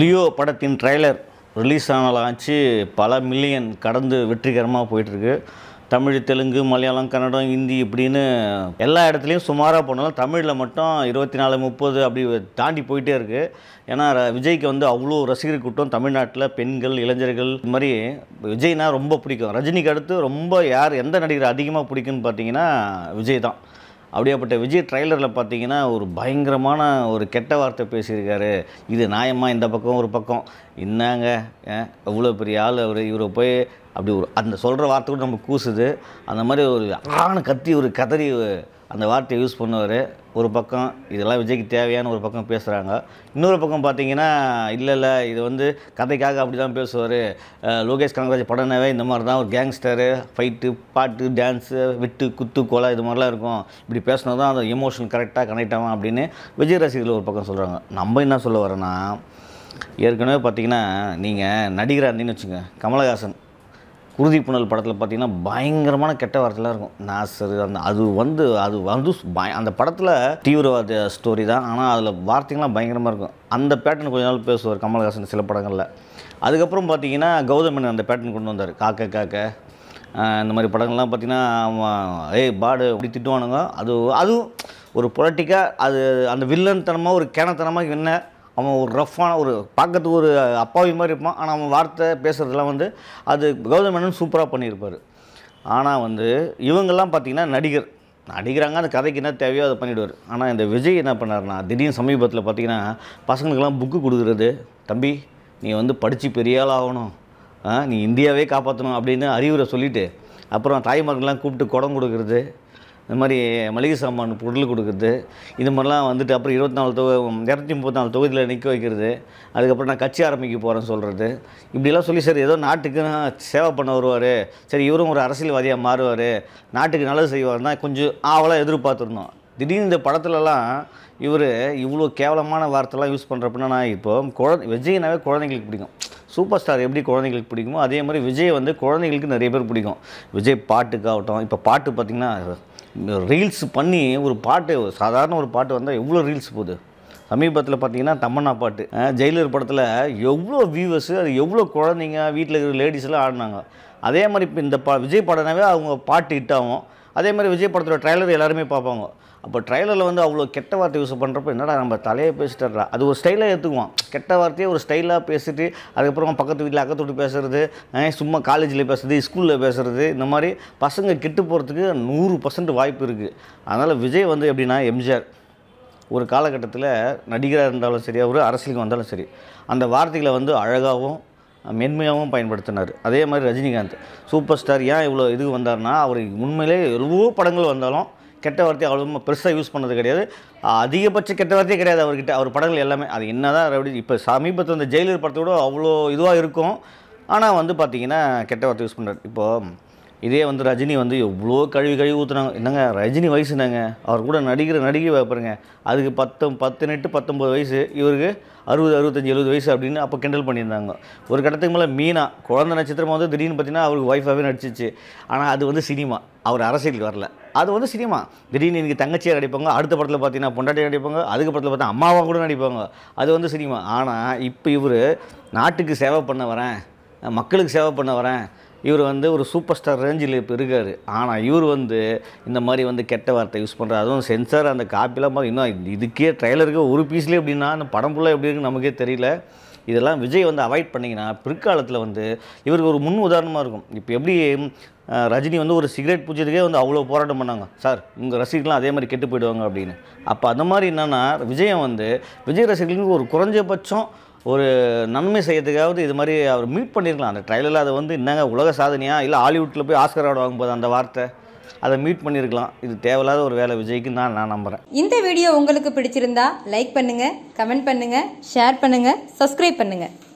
Leo படத்தின் trailer release ஆனாலாச்சு பல million கடந்து வெற்றிகரமாக போயிட்டுருக்கு. தமிழ், தெலுங்கு, மலையாளம், கன்னடம், ஹிந்தி இப்படின்னு எல்லா இடத்துலையும் சுமாராக போனாலும் தமிழில் மட்டும் 24-30 அப்படி தாண்டி போயிட்டே இருக்குது. ஏன்னா விஜய்க்கு அவ்வளோ ரசிகர் கூட்டம் தமிழ்நாட்டில், பெண்கள், இளைஞர்கள், இது மாதிரி விஜய்னா ரொம்ப பிடிக்கும். ரஜினிக்கு அடுத்து ரொம்ப எந்த நடிகர் அதிகமாக பிடிக்குன்னு பார்த்தீங்கன்னா விஜய் தான். அப்படியாப்பட்ட விஜய் ட்ரைலரில் பார்த்தீங்கன்னா ஒரு பயங்கரமான ஒரு கெட்ட வார்த்தை பேசியிருக்காரு. இது நியாயமாக? இந்த பக்கம் ஒரு பக்கம் என்னங்க எவ்வளோ பெரிய ஆள் அவர், இவரை போய் அப்படி ஒரு அந்த சொல்கிற வார்த்தை கூட நம்ம கூசுது. அந்த மாதிரி ஒரு ஆணை கத்தி ஒரு கதறி அந்த வார்த்தையை யூஸ் பண்ணுவார். ஒரு பக்கம் இதெல்லாம் விஜய்க்கு தேவையான ஒரு பக்கம் பேசுகிறாங்க. இன்னொரு பக்கம் பார்த்தீங்கன்னா இல்லை இது கதைக்காக அப்படி தான் பேசுவார். லோகேஷ் கனகராஜ் படம்னாவே இந்த மாதிரி தான், ஒரு கேங்ஸ்டரு, ஃபைட்டு, பாட்டு, டான்ஸு, வெட்டு, குத்து, கோலா இது மாதிரிலாம் இருக்கும். இப்படி பேசினா தான் அந்த எமோஷன் கரெக்டாக கனெக்ட் ஆகும் அப்படின்னு விஜய் ரசிகர்கள் ஒரு பக்கம் சொல்கிறாங்க. நம்ம என்ன சொல்ல வரோன்னா, ஏற்கனவே பார்த்தீங்கன்னா நீங்கள் நடிகராக இருந்தீங்கன்னு வச்சுங்க, கமலஹாசன் குருதி புனல் படத்தில் பார்த்தீங்கன்னா பயங்கரமான கெட்ட வார்த்தைலாம் இருக்கும். நாசர் அது வந்து அந்த படத்தில் தீவிரவாத ஸ்டோரி தான், ஆனால் அதில் வார்த்தைகள்லாம் பயங்கரமாக இருக்கும். அந்த பேட்டர்ன் கொஞ்ச நாள் பேசுவார் கமல்ஹாசன் சில படங்களில். அதுக்கப்புறம் பார்த்தீங்கன்னா கௌதமன் அந்த பேட்டர்ன் கொண்டு வந்தார். காக்க காக்க இந்த மாதிரி படங்கள்லாம் பார்த்தீங்கன்னா பாடு அப்படி திட்டுவானுங்க. அதுவும் ஒரு பொலிட்டிக்காக அந்த வில்லன்தனமாக ஒரு கேனத்தனமாக என்ன, அவன் ஒரு ரஃப்பான ஒரு பார்க்கறதுக்கு ஒரு அப்பாவி மாதிரி இருப்பான், ஆனால் அவன் வார்த்தை பேசுகிறதுலாம் அது கௌதமேனன் சூப்பராக பண்ணியிருப்பார். ஆனால் இவங்கெல்லாம் பார்த்திங்கன்னா நடிகராங்க, அந்த கதைக்கு என்ன தேவையோ அதை பண்ணிவிடுவார். ஆனால் இந்த விஜய் என்ன பண்ணார்னா, திடீர்னு சமீபத்தில் பார்த்திங்கன்னா பசங்களுக்கெல்லாம் புக்கு கொடுக்குறது, தம்பி நீ படித்து பெரிய ஆள் ஆகணும், நீ இந்தியாவே காப்பாற்றணும் அப்படின்னு அறிவுரை சொல்லிவிட்டு அப்புறம் தாய்மார்களெலாம் கூப்பிட்டு குடம் கொடுக்குறது, இந்த மாதிரி மளிகை சாமான் பொருள் கொடுக்குறது, இந்த மாதிரிலாம் அப்புறம் 234 தொகுதியில் நிற்க வைக்கிறது, அதுக்கப்புறம் நான் கட்சி ஆரம்பிக்க போகிறேன்னு சொல்கிறது, இப்படிலாம் சொல்லி சரி ஏதோ நாட்டுக்கு சேவை பண்ண வருவார், சரி இவரும் ஒரு அரசியல்வாதியாக மாறுவார், நாட்டுக்கு நல்லது செய்வார்னா கொஞ்சம் ஆவலாக எதிர்பார்த்துருந்தோம். திடீர்னு இந்த படத்துலலாம் இவர் இவ்வளோ கேவலமான வார்த்தைலாம் யூஸ் பண்ணுறப்பன்னா, நான் இப்போது விஜய்னாவே குழந்தைங்களுக்கு பிடிக்கும். சூப்பர் ஸ்டார் எப்படி குழந்தைங்களுக்கு பிடிக்குமோ அதே மாதிரி விஜய் குழந்தைங்களுக்கு நிறைய பேர் பிடிக்கும். விஜய் பாட்டுக்காகட்டும், இப்போ பாட்டு பார்த்திங்கன்னா ரீல்ஸ் பண்ணி ஒரு பாட்டு, சாதாரண ஒரு பாட்டு வந்தால் எவ்வளோ ரீல்ஸ் போகுது. சமீபத்தில் பார்த்தீங்கன்னா தமன்னா பாட்டு, ஜெயிலர் படத்தில் எவ்வளோ வியூவர்ஸு, அது எவ்வளோ குழந்தைங்க, வீட்டில் இருக்கிற லேடிஸ்லாம் ஆடினாங்க. அதே மாதிரி இப்போ இந்த விஜய் படம்னாவே அவங்க பாட்டு ஹிட் ஆகும். அதே மாதிரி விஜய் படத்தோட ட்ரைலர் எல்லாருமே பார்ப்பாங்க. அப்போ ட்ரைலரில் அவ்வளோ கெட்ட வார்த்தை யூஸ் பண்ணுறப்ப என்னடா நம்ம தலையை பேசிட்டுறா, அது ஒரு ஸ்டைலாக எடுத்துக்குவான். கெட்ட வார்த்தையை ஒரு ஸ்டைலாக பேசிட்டு அதுக்கப்புறம் பக்கத்து வீட்டில் அக்கத்தோட்டு பேசுகிறது, சும்மா காலேஜில் பேசுகிறது, ஸ்கூலில் பேசுகிறது, இந்த மாதிரி பசங்க கெட்டு போகிறதுக்கு 100% வாய்ப்பு இருக்குது. அதனால் விஜய் எப்படின்னா, எம்ஜிஆர் ஒரு காலகட்டத்தில் நடிகராக இருந்தாலும் சரி, ஒரு அரசியலுக்கு வந்தாலும் சரி, அந்த வார்த்தைகளை அழகாகவும் மென்மையாகவும் பயன்படுத்தினார். அதே மாதிரி ரஜினிகாந்த் சூப்பர் ஸ்டார் ஏன் இவ்வளோ இதுக்கு வந்தார்னா, அவர் உண்மையிலே எவ்வளோ படங்கள் வந்தாலும் கெட்ட வார்த்தை அவ்வளோ பெருசாக யூஸ் பண்ணது கிடையாது. அதிகபட்ச கெட்ட வார்த்தையே கிடையாது அவர்கிட்ட, அவர் படங்கள் எல்லாமே. அது என்ன தான் இப்போ சமீபத்தில் இந்த ஜெயிலர் படத்தோட அவ்வளோ இதுவாக இருக்கும், ஆனால் பார்த்திங்கன்னா கெட்ட வார்த்தை யூஸ் பண்ணுறாரு. இப்போது இதே ரஜினி எவ்வளோ கழுவி ஊற்றுனாங்க. என்னங்க ரஜினி வயசுனாங்க, அவர் கூட நடிகை வைப்பாருங்க, அதுக்கு 18-19 வயசு, இவருக்கு 60-65-70 வயசு அப்படின்னு அப்போ கிண்டல் பண்ணியிருந்தாங்க. ஒரு கட்டத்துக்கு மேலே மீனா குழந்தை நட்சத்திரமாக திடீர்னு பார்த்திங்கன்னா அவருக்கு ஒய்ஃபாகவே நடிச்சிச்சு. ஆனால் அது சினிமா, அவர் அரசியலுக்கு வரல, அது சினிமா. திடீர்னு எனக்கு தங்கச்சியாக நடிப்பாங்க, அடுத்த படத்தில் பார்த்திங்கன்னா பொண்டாட்டியாக நடிப்பாங்க, அதுக்கு படத்தில் பார்த்தா அம்மாவாக கூட நடிப்பாங்க, அது சினிமா. ஆனால் இப்போ இவர் நாட்டுக்கு சேவை பண்ண வரேன், மக்களுக்கு சேவை பண்ண வரேன், இவர் ஒரு சூப்பர் ஸ்டார் ரேஞ்சில் இப்போ இருக்கார். ஆனால் இவர் இந்த மாதிரி கெட்ட வார்த்தை யூஸ் பண்ணுறாரு. அதுவும் சென்சார் அந்த காப்பிலாம் மாதிரி இன்னும் இதுக்கே ட்ரைலருக்கு ஒரு பீஸ்லேயே எப்படின்னா அந்த படம் ஃபுல்லாக எப்படி இருக்குன்னு நமக்கே தெரியல. இதெல்லாம் விஜய் அவாய்ட் பண்ணிங்கன்னா பிற்காலத்தில் இவருக்கு ஒரு முன் உதாரணமாக இருக்கும். இப்போ எப்படி ரஜினி ஒரு சிகரெட் பூச்சதுக்கே அவ்வளோ போராட்டம் பண்ணாங்க, சார் உங்கள் ரசிகர்கள்லாம் அதே மாதிரி கெட்டு போயிடுவாங்க அப்படின்னு. அப்போ அந்த மாதிரி என்னென்னா விஜயம் விஜய் ரசிகர்களுக்கு ஒரு குறைஞ்சபட்சம் ஒரு நன்மை செய்யறதுக்காவது இது மாதிரி அவர் மீட் பண்ணியிருக்கலாம். அந்த ட்ரைலரில் அது என்னங்க உலக சாதனையாக, இல்லை ஹாலிவுட்டில் போய் ஆஸ்கர் அவார்டு வாங்கும்போது அந்த வார்த்தை அதை மீட் பண்ணியிருக்கலாம். இது தேவையில்லாத ஒரு வேலை விஜய்க்கு நான் நம்புகிறேன். இந்த வீடியோ உங்களுக்கு பிடிச்சிருந்தா லைக் பண்ணுங்கள், கமெண்ட் பண்ணுங்கள், ஷேர் பண்ணுங்கள், சப்ஸ்கிரைப் பண்ணுங்கள்.